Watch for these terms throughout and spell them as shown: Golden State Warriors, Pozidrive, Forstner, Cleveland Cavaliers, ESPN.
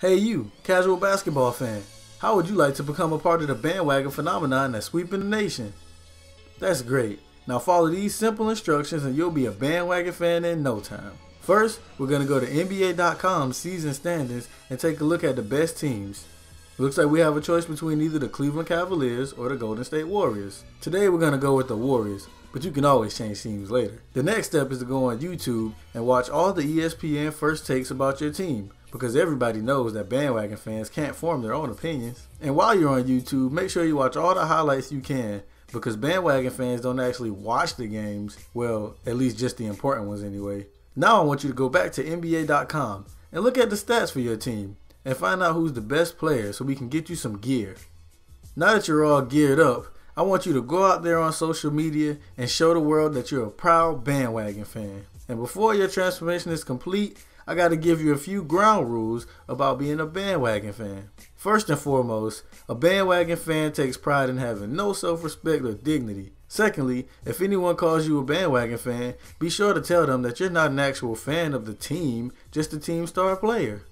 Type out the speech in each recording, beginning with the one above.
Hey you, casual basketball fan, how would you like to become a part of the bandwagon phenomenon that's sweeping the nation? That's great. Now follow these simple instructions and you'll be a bandwagon fan in no time. First, we're going to go to NBA.com season standings and take a look at the best teams. Looks like we have a choice between either the Cleveland Cavaliers or the Golden State Warriors. Today we're going to go with the Warriors, but you can always change teams later. The next step is to go on YouTube and watch all the ESPN first takes about your team, because everybody knows that bandwagon fans can't form their own opinions. And while you're on YouTube, make sure you watch all the highlights you can, because bandwagon fans don't actually watch the games, well, at least just the important ones anyway. Now I want you to go back to NBA.com and look at the stats for your team and find out who's the best player so we can get you some gear. Now that you're all geared up, I want you to go out there on social media and show the world that you're a proud bandwagon fan. And before your transformation is complete, I got to give you a few ground rules about being a bandwagon fan. First and foremost, a bandwagon fan takes pride in having no self-respect or dignity. Secondly, if anyone calls you a bandwagon fan, be sure to tell them that you're not an actual fan of the team, just the team star player.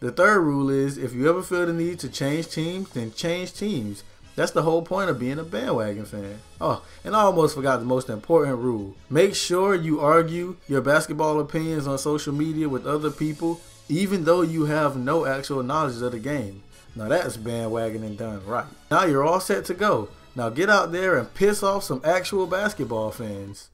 The third rule is, if you ever feel the need to change teams, then change teams. That's the whole point of being a bandwagon fan. Oh, and I almost forgot the most important rule. Make sure you argue your basketball opinions on social media with other people, even though you have no actual knowledge of the game. Now that's bandwagoning done right. Now you're all set to go. Now get out there and piss off some actual basketball fans.